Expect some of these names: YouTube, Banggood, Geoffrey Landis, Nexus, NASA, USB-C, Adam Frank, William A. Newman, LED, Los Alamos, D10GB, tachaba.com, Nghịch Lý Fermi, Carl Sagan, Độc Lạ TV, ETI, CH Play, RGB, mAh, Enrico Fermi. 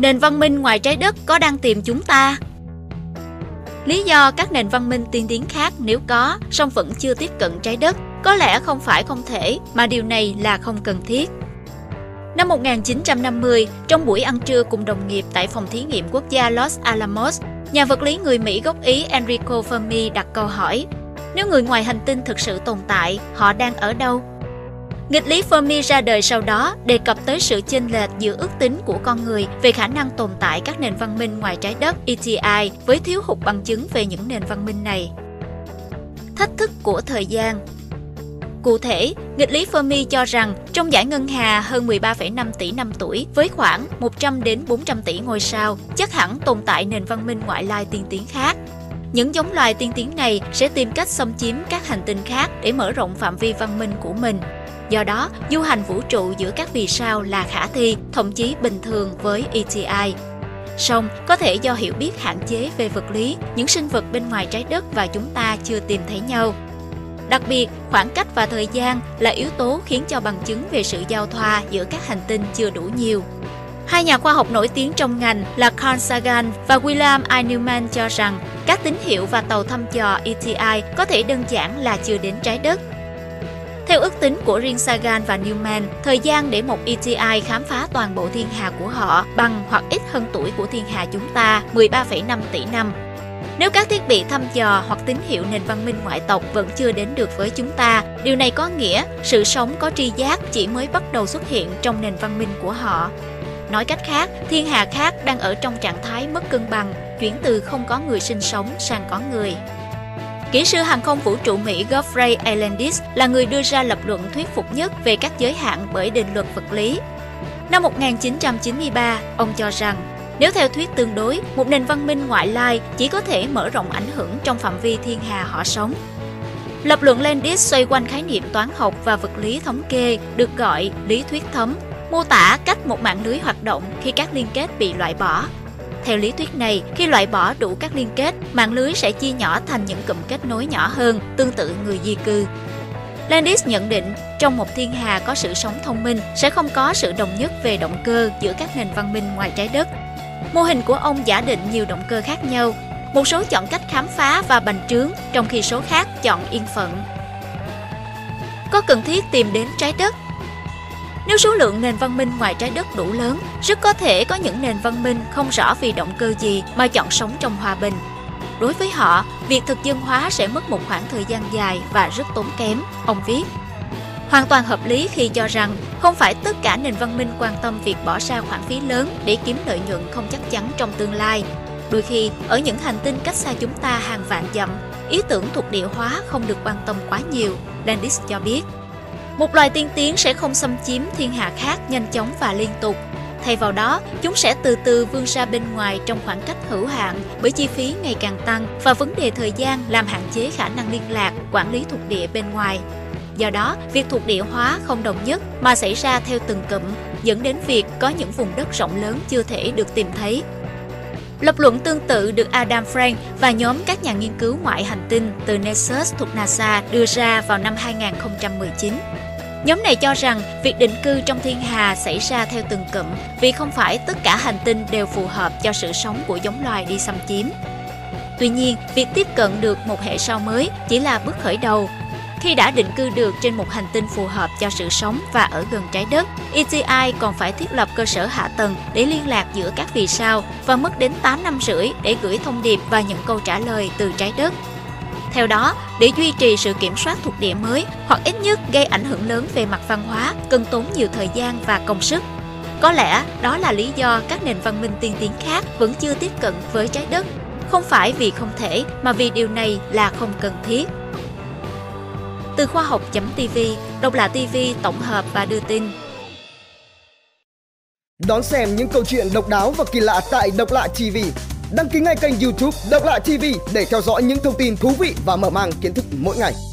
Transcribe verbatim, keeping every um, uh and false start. nền văn minh ngoài trái đất có đang tìm chúng ta? Lý do các nền văn minh tiên tiến khác nếu có, song vẫn chưa tiếp cận trái đất, có lẽ không phải không thể, mà điều này là không cần thiết. Năm một nghìn chín trăm năm mươi, trong buổi ăn trưa cùng đồng nghiệp tại phòng thí nghiệm quốc gia Los Alamos, nhà vật lý người Mỹ gốc Ý Enrico Fermi đặt câu hỏi: nếu người ngoài hành tinh thực sự tồn tại, họ đang ở đâu? Nghịch lý Fermi ra đời sau đó đề cập tới sự chênh lệch giữa ước tính của con người về khả năng tồn tại các nền văn minh ngoài trái đất E T I với thiếu hụt bằng chứng về những nền văn minh này. Thách thức của thời gian. Cụ thể, nghịch lý Fermi cho rằng trong dải ngân hà hơn mười ba phẩy năm tỷ năm tuổi với khoảng một trăm đến bốn trăm tỷ ngôi sao, chắc hẳn tồn tại nền văn minh ngoại lai tiên tiến khác. Những giống loài tiên tiến này sẽ tìm cách xâm chiếm các hành tinh khác để mở rộng phạm vi văn minh của mình. Do đó, du hành vũ trụ giữa các vì sao là khả thi, thậm chí bình thường với E T I. Song, có thể do hiểu biết hạn chế về vật lý, những sinh vật bên ngoài trái đất và chúng ta chưa tìm thấy nhau. Đặc biệt, khoảng cách và thời gian là yếu tố khiến cho bằng chứng về sự giao thoa giữa các hành tinh chưa đủ nhiều. Hai nhà khoa học nổi tiếng trong ngành là Carl Sagan và William A. Newman cho rằng các tín hiệu và tàu thăm dò E T I có thể đơn giản là chưa đến trái đất. Theo ước tính của riêng Sagan và Newman, thời gian để một E T I khám phá toàn bộ thiên hà của họ bằng hoặc ít hơn tuổi của thiên hà chúng ta mười ba phẩy năm tỷ năm. Nếu các thiết bị thăm dò hoặc tín hiệu nền văn minh ngoại tộc vẫn chưa đến được với chúng ta, điều này có nghĩa sự sống có tri giác chỉ mới bắt đầu xuất hiện trong nền văn minh của họ. Nói cách khác, thiên hà khác đang ở trong trạng thái mất cân bằng, chuyển từ không có người sinh sống sang có người. Kỹ sư hàng không vũ trụ Mỹ Geoffrey Landis là người đưa ra lập luận thuyết phục nhất về các giới hạn bởi định luật vật lý. Năm một nghìn chín trăm chín mươi ba, ông cho rằng, nếu theo thuyết tương đối, một nền văn minh ngoại lai chỉ có thể mở rộng ảnh hưởng trong phạm vi thiên hà họ sống. Lập luận Landis xoay quanh khái niệm toán học và vật lý thống kê được gọi lý thuyết thấm, mô tả cách một mạng lưới hoạt động khi các liên kết bị loại bỏ. Theo lý thuyết này, khi loại bỏ đủ các liên kết, mạng lưới sẽ chia nhỏ thành những cụm kết nối nhỏ hơn, tương tự người di cư. Landis nhận định, trong một thiên hà có sự sống thông minh, sẽ không có sự đồng nhất về động cơ giữa các nền văn minh ngoài trái đất. Mô hình của ông giả định nhiều động cơ khác nhau, một số chọn cách khám phá và bành trướng, trong khi số khác chọn yên phận. Có cần thiết tìm đến trái đất? Nếu số lượng nền văn minh ngoài trái đất đủ lớn, rất có thể có những nền văn minh không rõ vì động cơ gì mà chọn sống trong hòa bình. Đối với họ, việc thực dân hóa sẽ mất một khoảng thời gian dài và rất tốn kém, ông viết. Hoàn toàn hợp lý khi cho rằng không phải tất cả nền văn minh quan tâm việc bỏ ra khoản phí lớn để kiếm lợi nhuận không chắc chắn trong tương lai. Đôi khi, ở những hành tinh cách xa chúng ta hàng vạn dặm, ý tưởng thuộc địa hóa không được quan tâm quá nhiều, Landis cho biết. Một loài tiên tiến sẽ không xâm chiếm thiên hà khác nhanh chóng và liên tục. Thay vào đó, chúng sẽ từ từ vươn ra bên ngoài trong khoảng cách hữu hạn bởi chi phí ngày càng tăng và vấn đề thời gian làm hạn chế khả năng liên lạc, quản lý thuộc địa bên ngoài. Do đó, việc thuộc địa hóa không đồng nhất mà xảy ra theo từng cụm, dẫn đến việc có những vùng đất rộng lớn chưa thể được tìm thấy. Lập luận tương tự được Adam Frank và nhóm các nhà nghiên cứu ngoại hành tinh từ Nexus thuộc NASA đưa ra vào năm hai nghìn không trăm mười chín. Nhóm này cho rằng việc định cư trong thiên hà xảy ra theo từng cụm vì không phải tất cả hành tinh đều phù hợp cho sự sống của giống loài đi xâm chiếm. Tuy nhiên, việc tiếp cận được một hệ sao mới chỉ là bước khởi đầu. Khi đã định cư được trên một hành tinh phù hợp cho sự sống và ở gần trái đất, E T I còn phải thiết lập cơ sở hạ tầng để liên lạc giữa các vì sao và mất đến tám năm rưỡi để gửi thông điệp và những câu trả lời từ trái đất. Theo đó, để duy trì sự kiểm soát thuộc địa mới hoặc ít nhất gây ảnh hưởng lớn về mặt văn hóa, cần tốn nhiều thời gian và công sức. Có lẽ đó là lý do các nền văn minh tiên tiến khác vẫn chưa tiếp cận với trái đất, không phải vì không thể mà vì điều này là không cần thiết. Từ khoa học chấm tv, Độc Lạ ti vi tổng hợp và đưa tin. Đón xem những câu chuyện độc đáo và kỳ lạ tại Độc Lạ ti vi. Đăng ký ngay kênh YouTube Độc Lạ ti vi để theo dõi những thông tin thú vị và mở mang kiến thức mỗi ngày.